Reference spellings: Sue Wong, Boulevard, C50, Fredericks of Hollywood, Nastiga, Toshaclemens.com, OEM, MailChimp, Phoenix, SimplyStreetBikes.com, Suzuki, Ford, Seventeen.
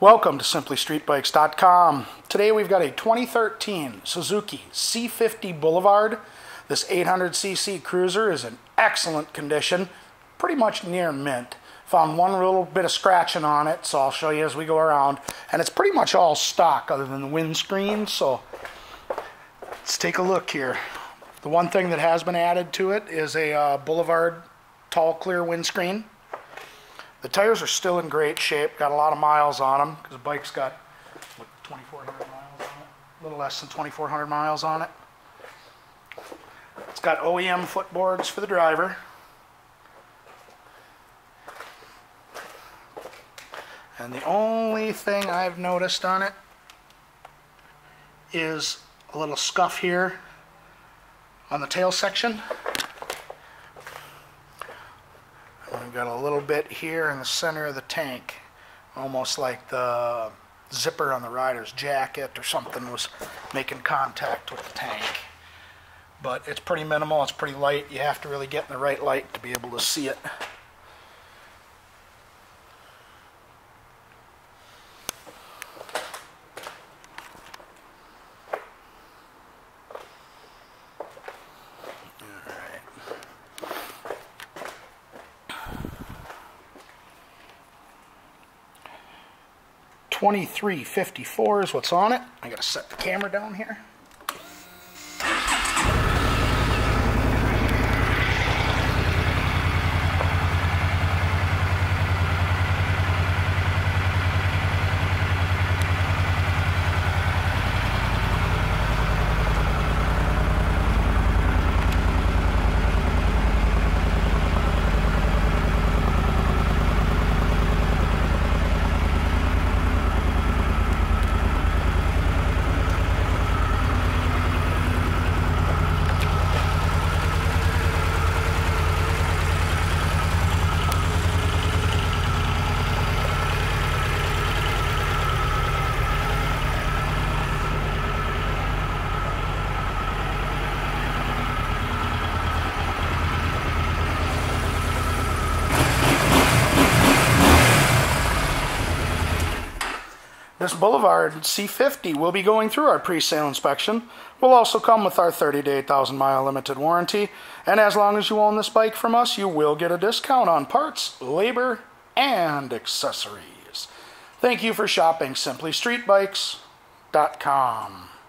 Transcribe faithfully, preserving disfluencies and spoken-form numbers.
Welcome to Simply Street Bikes dot com. Today we've got a twenty thirteen Suzuki C fifty Boulevard. This eight hundred c c cruiser is in excellent condition, pretty much near mint. Found one little bit of scratching on it, so I'll show you as we go around. And it's pretty much all stock other than the windscreen, so let's take a look here. The one thing that has been added to it is a uh, Boulevard tall clear windscreen. The tires are still in great shape, got a lot of miles on them, because the bike's got what, twenty-four hundred miles on it, a little less than twenty-four hundred miles on it. It's got O E M footboards for the driver. And the only thing I've noticed on it is a little scuff here on the tail section. We've got a little bit here in the center of the tank, almost like the zipper on the rider's jacket or something was making contact with the tank. But it's pretty minimal, it's pretty light. You have to really get in the right light to be able to see it. twenty-three fifty-four is what's on it. I gotta set the camera down here. This Boulevard C fifty will be going through our pre-sale inspection. We'll also come with our thirty-day, thousand-mile limited warranty. And as long as you own this bike from us, you will get a discount on parts, labor, and accessories. Thank you for shopping Simply Street Bikes dot com.